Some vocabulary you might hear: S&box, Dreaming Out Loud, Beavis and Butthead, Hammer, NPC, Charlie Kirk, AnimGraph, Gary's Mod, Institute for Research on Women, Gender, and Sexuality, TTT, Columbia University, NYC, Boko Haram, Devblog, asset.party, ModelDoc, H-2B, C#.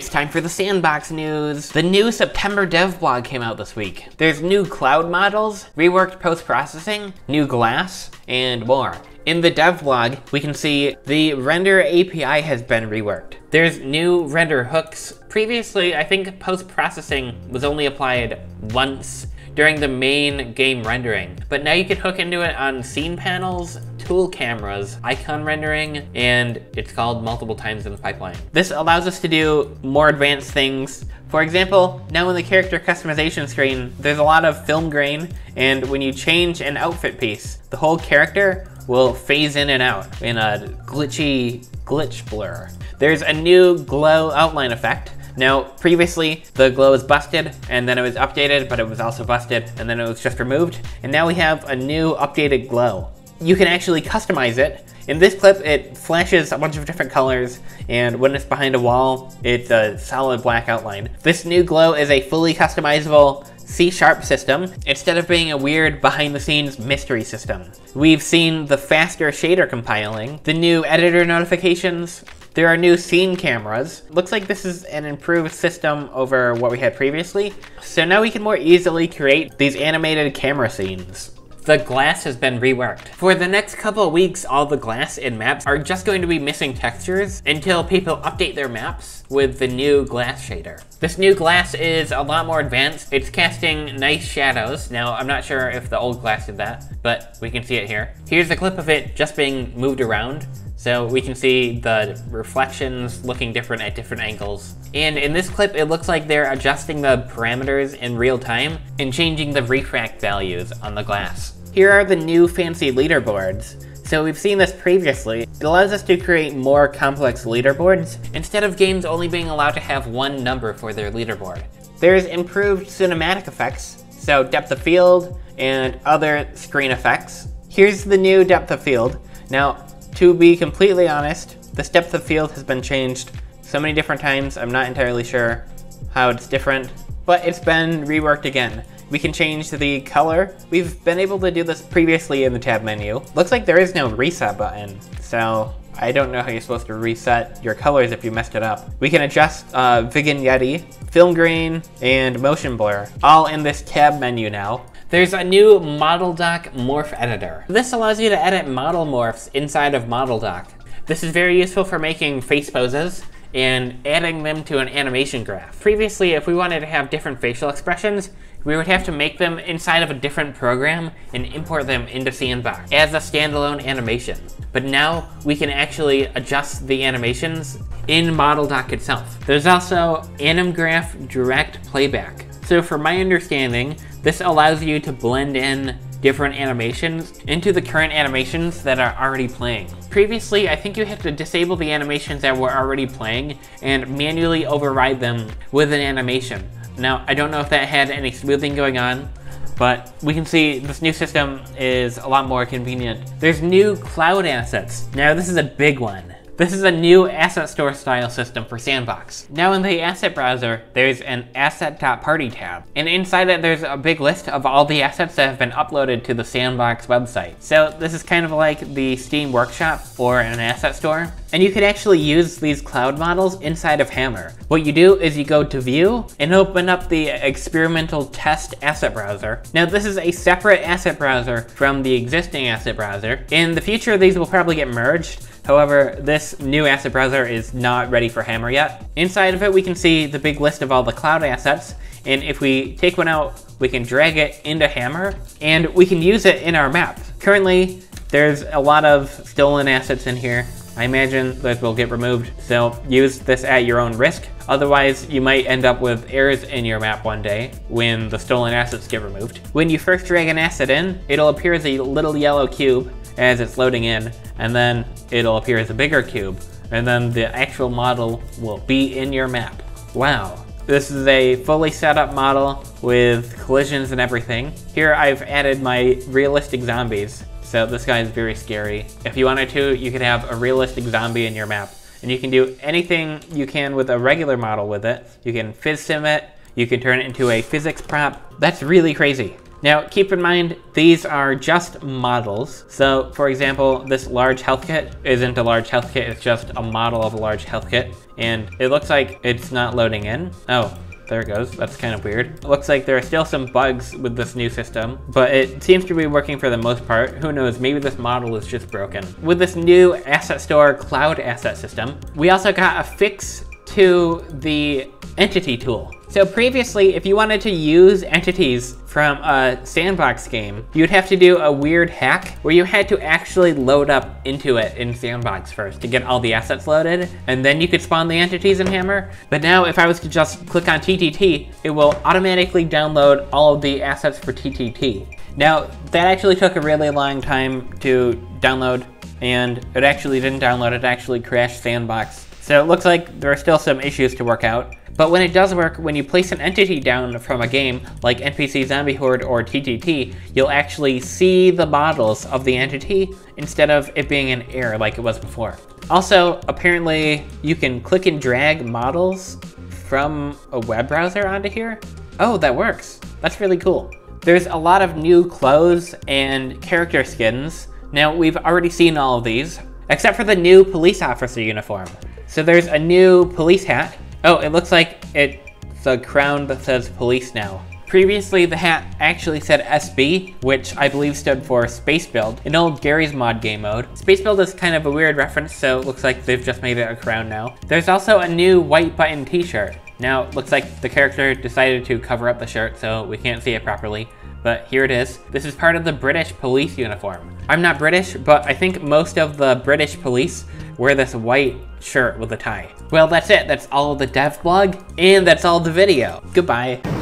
It's time for the Sandbox news. The new September dev blog came out this week. There's new cloud models, reworked post-processing, new glass, and more. In the dev blog, we can see the render API has been reworked. There's new render hooks. Previously, I think post-processing was only applied once during the main game rendering, but now you can hook into it on scene panels, tool cameras, icon rendering, and it's called multiple times in the pipeline. This allows us to do more advanced things. For example, now in the character customization screen, there's a lot of film grain, and when you change an outfit piece, the whole character will phase in and out in a glitch blur. There's a new glow outline effect. Now, previously, the glow was busted, and then it was updated, but it was also busted, and then it was just removed, and now we have a new updated glow. You can actually customize it. In this clip, it flashes a bunch of different colors, and when it's behind a wall, it's a solid black outline. This new glow is a fully customizable C# system, instead of being a weird behind-the-scenes mystery system. We've seen the faster shader compiling, the new editor notifications, there are new scene cameras. Looks like this is an improved system over what we had previously. So now we can more easily create these animated camera scenes. The glass has been reworked. For the next couple of weeks, all the glass in maps are just going to be missing textures until people update their maps with the new glass shader. This new glass is a lot more advanced. It's casting nice shadows. Now, I'm not sure if the old glass did that, but we can see it here. Here's a clip of it just being moved around. So we can see the reflections looking different at different angles. And in this clip, it looks like they're adjusting the parameters in real time and changing the refract values on the glass. Here are the new fancy leaderboards. So we've seen this previously. It allows us to create more complex leaderboards instead of games only being allowed to have one number for their leaderboard. There's improved cinematic effects, so depth of field and other screen effects. Here's the new depth of field. Now, to be completely honest, this depth of field has been changed so many different times, I'm not entirely sure how it's different, but it's been reworked again. We can change the color. We've been able to do this previously in the tab menu. Looks like there is no reset button, so I don't know how you're supposed to reset your colors if you messed it up. We can adjust vignette, film grain, and motion blur, all in this tab menu now. There's a new ModelDoc morph editor. This allows you to edit model morphs inside of ModelDoc. This is very useful for making face poses and adding them to an animation graph. Previously, if we wanted to have different facial expressions, we would have to make them inside of a different program and import them into Sandbox as a standalone animation. But now we can actually adjust the animations in ModelDoc itself. There's also AnimGraph direct playback. So from my understanding, this allows you to blend in different animations into the current animations that are already playing. Previously, I think you had to disable the animations that were already playing and manually override them with an animation. Now, I don't know if that had any smoothing going on, but we can see this new system is a lot more convenient. There's new cloud assets. Now, this is a big one. This is a new asset store style system for Sandbox. Now in the asset browser, there's an asset.party tab. And inside it, there's a big list of all the assets that have been uploaded to the Sandbox website. So this is kind of like the Steam Workshop or an asset store. And you can actually use these cloud models inside of Hammer. What you do is you go to view and open up the experimental test asset browser. Now this is a separate asset browser from the existing asset browser. In the future, these will probably get merged. However, this new asset browser is not ready for Hammer yet. Inside of it, we can see the big list of all the cloud assets. And if we take one out, we can drag it into Hammer and we can use it in our map. Currently, there's a lot of stolen assets in here. I imagine those will get removed. So use this at your own risk. Otherwise, you might end up with errors in your map one day when the stolen assets get removed. When you first drag an asset in, it'll appear as a little yellow cube as it's loading in, and then it'll appear as a bigger cube, and then the actual model will be in your map. Wow. This is a fully set up model with collisions and everything. Here I've added my realistic zombies. So this guy is very scary. If you wanted to, you could have a realistic zombie in your map, and you can do anything you can with a regular model with it. You can phys sim it, you can turn it into a physics prop. That's really crazy. Now, keep in mind, these are just models. So for example, this large health kit isn't a large health kit, it's just a model of a large health kit. And it looks like it's not loading in. Oh, there it goes, that's kind of weird. It looks like there are still some bugs with this new system, but it seems to be working for the most part. Who knows, maybe this model is just broken. With this new asset store cloud asset system, we also got a fix to the entity tool. So previously, if you wanted to use entities from a sandbox game, you'd have to do a weird hack where you had to actually load up into it in sandbox first to get all the assets loaded, and then you could spawn the entities in Hammer. But now if I was to just click on TTT, it will automatically download all of the assets for TTT. Now, that actually took a really long time to download, and it actually didn't download, it actually crashed sandbox. So it looks like there are still some issues to work out. But when it does work, when you place an entity down from a game, like NPC Zombie Horde or TTT, you'll actually see the models of the entity instead of it being an error like it was before. Also, apparently you can click and drag models from a web browser onto here. Oh, that works. That's really cool. There's a lot of new clothes and character skins. Now, we've already seen all of these, except for the new police officer uniform. So there's a new police hat. Oh, it looks like it's a crown that says police now. Previously, the hat actually said SB, which I believe stood for Space Build, an old Gary's Mod game mode. Space Build is kind of a weird reference, so it looks like they've just made it a crown now. There's also a new white button t-shirt. Now, it looks like the character decided to cover up the shirt, so we can't see it properly, but here it is. This is part of the British police uniform. I'm not British, but I think most of the British police wear this white shirt with a tie. Well, that's it. That's all the dev blog, and that's all the video. Goodbye.